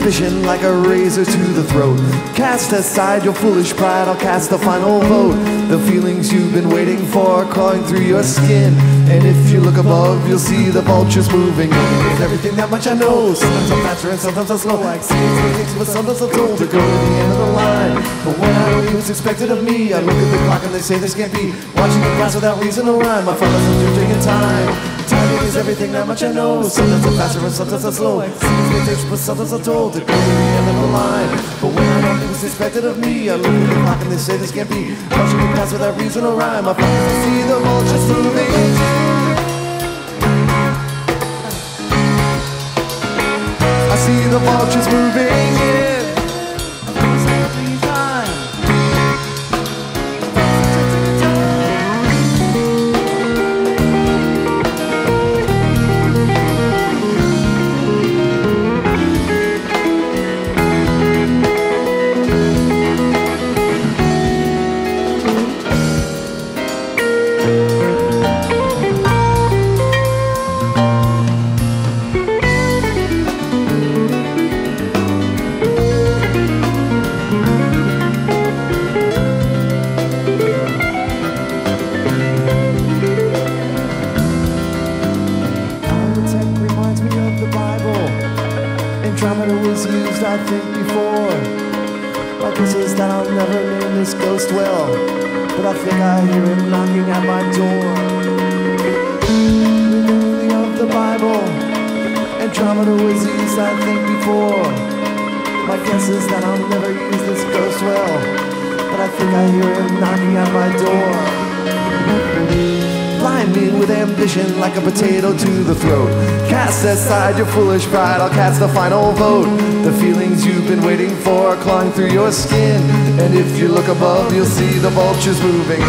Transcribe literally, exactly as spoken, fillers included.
ambition like a razor to the throat. Cast aside your foolish pride, I'll cast the final vote. The feelings you've been waiting for are crawling through your skin, and if you look above, you'll see the vultures moving in. It's everything that much I know. Sometimes I'm faster and sometimes I'm slow, like seeds, but sometimes I'm told to go to the end of the line. But when I don't was expected of me, I look at the clock and they say this can't be. Watching the class without reason or rhyme, my phone doesn't do taking time. Timing is everything, that much I know. Sometimes I'm faster and sometimes I'm slow. Seems they take, but sometimes I'm told to go to the end of the line. But when I don't was expected of me, I look at the clock and they say this can't be. Watching the class without reason or rhyme, my phone doesn't see the vultures moving. I see the vultures moving in. I think before, my guess is that I'll never name this ghost well, but I think I hear him knocking at my door. Remembering of the Bible and drama to was used, I think before, my guess is that I'll never use this ghost well, but I think I hear him knocking at my door. Blind me with ambition like a potato to the throat. Cast aside your foolish pride, I'll cast the final vote. The feelings you've been waiting for are clawing through your skin, and if you look above, you'll see the vultures moving.